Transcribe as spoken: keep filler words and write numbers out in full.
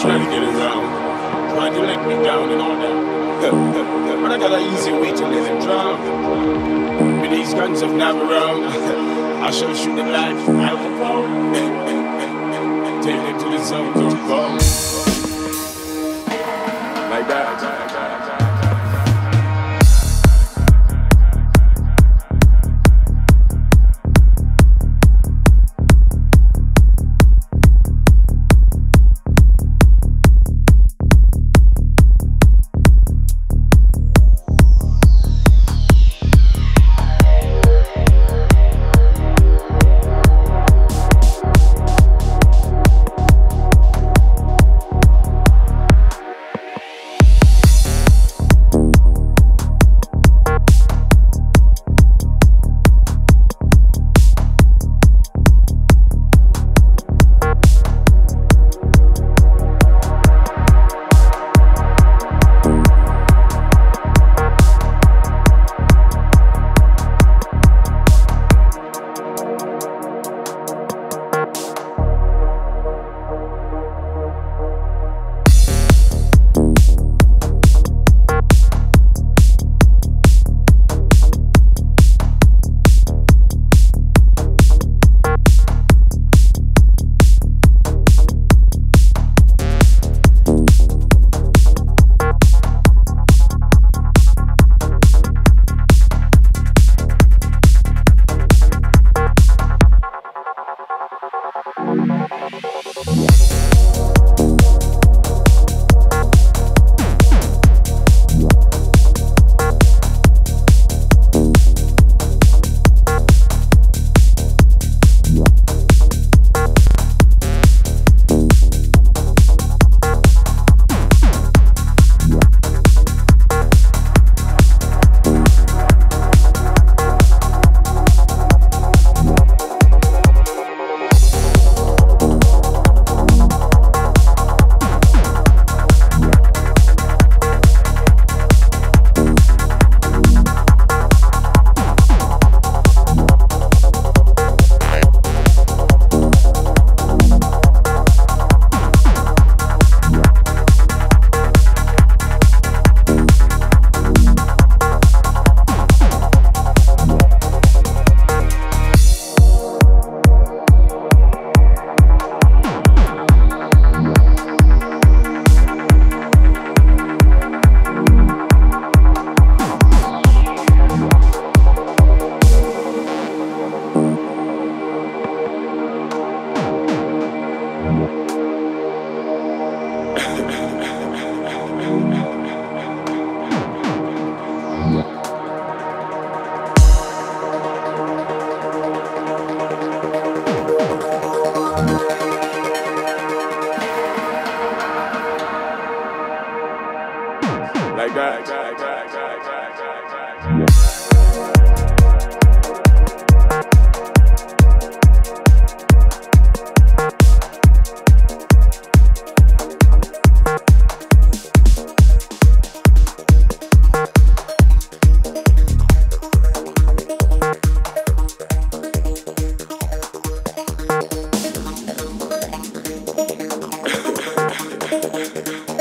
trying to get around, trying to let me down and all that. But I got an easy way to let him drown. With these guns of nab around, I shall shoot the life out the power. Take him to the zone, don't come. Like that. Like that, like that, like that, like that, like that, like that. We'll be right back.